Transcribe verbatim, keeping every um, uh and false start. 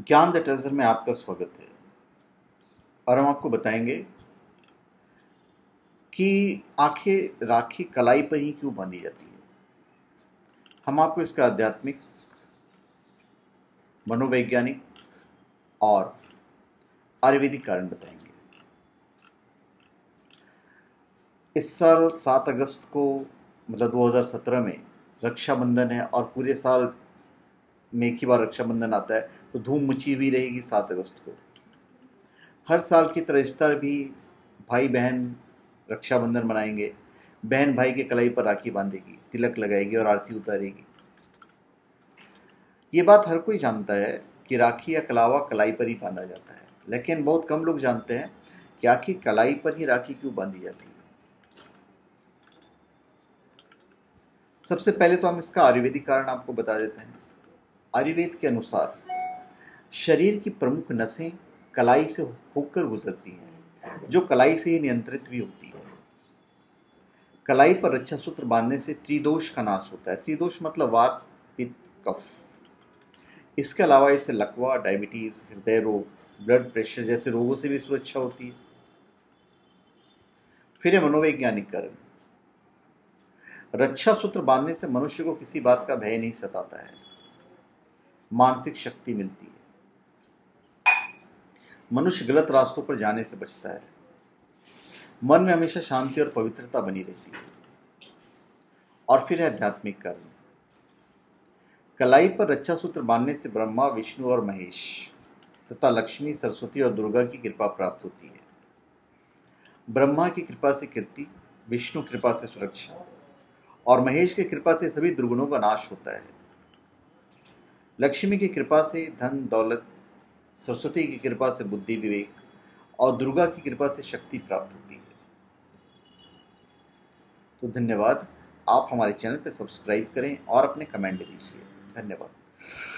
ज्ञान the treasure में आपका स्वागत है। और हम आपको बताएंगे कि आखिर राखी कलाई पर ही क्यों बांधी जाती है। हम आपको इसका आध्यात्मिक, मनोवैज्ञानिक और आयुर्वेदिक कारण बताएंगे। इस साल सात अगस्त को मतलब दो हज़ार सत्रह में रक्षाबंधन है और पूरे साल में एक ही बार रक्षाबंधन आता है, तो धूम मची भी रहेगी सात अगस्त को। हर साल की तरह इस बार भी भाई बहन रक्षाबंधन मनाएंगे। बहन भाई के कलाई पर राखी बांधेगी, तिलक लगाएगी और आरती उतारेगी। ये बात हर कोई जानता है कि राखी या कलावा कलाई पर ही बांधा जाता है, लेकिन बहुत कम लोग जानते हैं कि आखिर कलाई पर ही राखी क्यों बांधी जाती है। सबसे पहले तो हम इसका आयुर्वेदिक कारण आपको बता देते हैं। आयुर्वेद के अनुसार शरीर की प्रमुख नसें कलाई से होकर गुजरती हैं, जो कलाई से ही नियंत्रित भी होती है। कलाई पर रक्षा सूत्र बांधने से त्रिदोष का नाश होता है। त्रिदोष मतलब वात, पित्त, कफ। इसके अलावा इससे लकवा, डायबिटीज, हृदय रोग, ब्लड प्रेशर जैसे रोगों से भी सुरक्षा होती है। फिर है मनोवैज्ञानिक कारण। रक्षा सूत्र बांधने से मनुष्य को किसी बात का भय नहीं सताता है, मानसिक शक्ति मिलती है, मनुष्य गलत रास्तों पर जाने से बचता है, मन में हमेशा शांति और पवित्रता बनी रहती है। और फिर है आध्यात्मिक कारण। कलाई पर रक्षा सूत्र बांधने से ब्रह्मा, विष्णु और महेश तथा लक्ष्मी, सरस्वती और दुर्गा की कृपा प्राप्त होती है। ब्रह्मा की कृपा से कीर्ति, विष्णु कृपा से सुरक्षा और महेश की कृपा से सभी दुर्गुणों का नाश होता है। लक्ष्मी की कृपा से धन दौलत, सरस्वती की कृपा से बुद्धि विवेक और दुर्गा की कृपा से शक्ति प्राप्त होती है। तो धन्यवाद। आप हमारे चैनल पर सब्सक्राइब करें और अपने कमेंट दीजिए। धन्यवाद।